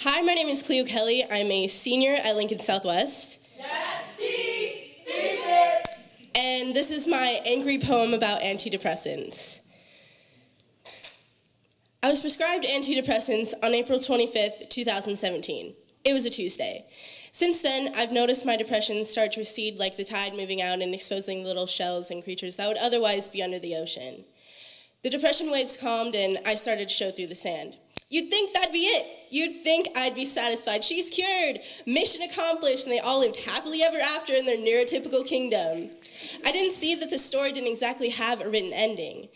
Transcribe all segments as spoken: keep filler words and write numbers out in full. Hi, my name is Cleo Kelly. I'm a senior at Lincoln Southwest. That's T. Steven. And this is my angry poem about antidepressants. I was prescribed antidepressants on April twenty-fifth, two thousand seventeen. It was a Tuesday. Since then, I've noticed my depression start to recede like the tide moving out and exposing little shells and creatures that would otherwise be under the ocean. The depression waves calmed and I started to show through the sand. You'd think that'd be it. You'd think I'd be satisfied. She's cured, mission accomplished, and they all lived happily ever after in their neurotypical kingdom. I didn't see that the story didn't exactly have a written ending.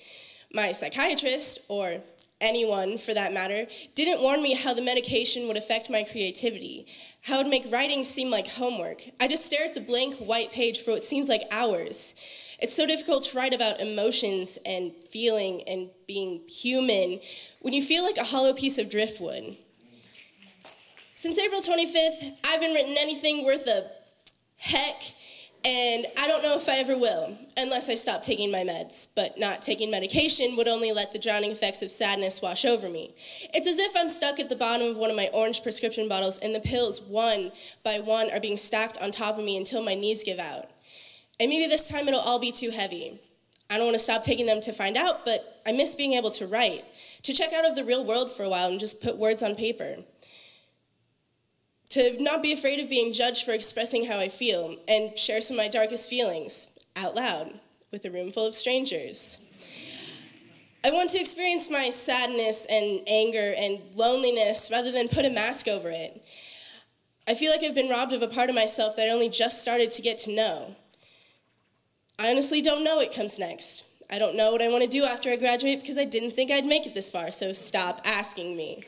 My psychiatrist, or anyone for that matter, didn't warn me how the medication would affect my creativity, how it would make writing seem like homework. I just stare at the blank white page for what seems like hours. It's so difficult to write about emotions and feeling and being human when you feel like a hollow piece of driftwood. Since April twenty-fifth, I haven't written anything worth a heck, and I don't know if I ever will, unless I stop taking my meds, but not taking medication would only let the drowning effects of sadness wash over me. It's as if I'm stuck at the bottom of one of my orange prescription bottles and the pills, one by one, are being stacked on top of me until my knees give out. And maybe this time it'll all be too heavy. I don't want to stop taking them to find out, but I miss being able to write, to check out of the real world for a while and just put words on paper, to not be afraid of being judged for expressing how I feel and share some of my darkest feelings out loud with a room full of strangers. I want to experience my sadness and anger and loneliness rather than put a mask over it. I feel like I've been robbed of a part of myself that I only just started to get to know. I honestly don't know what comes next. I don't know what I want to do after I graduate because I didn't think I'd make it this far, so stop asking me.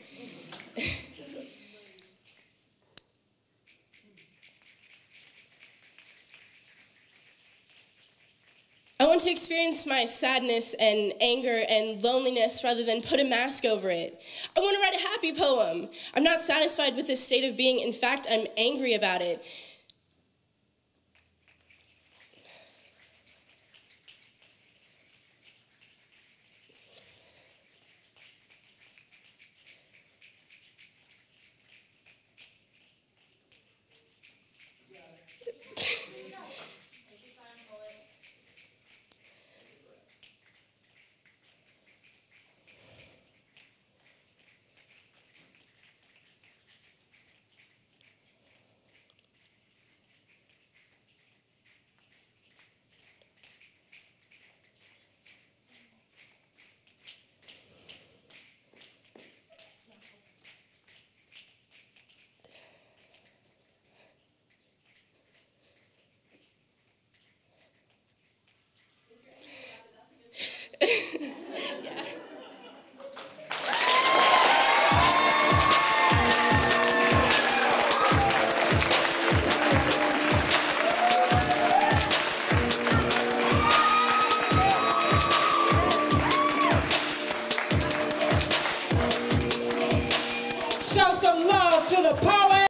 I want to experience my sadness and anger and loneliness rather than put a mask over it. I want to write a happy poem. I'm not satisfied with this state of being. In fact, I'm angry about it.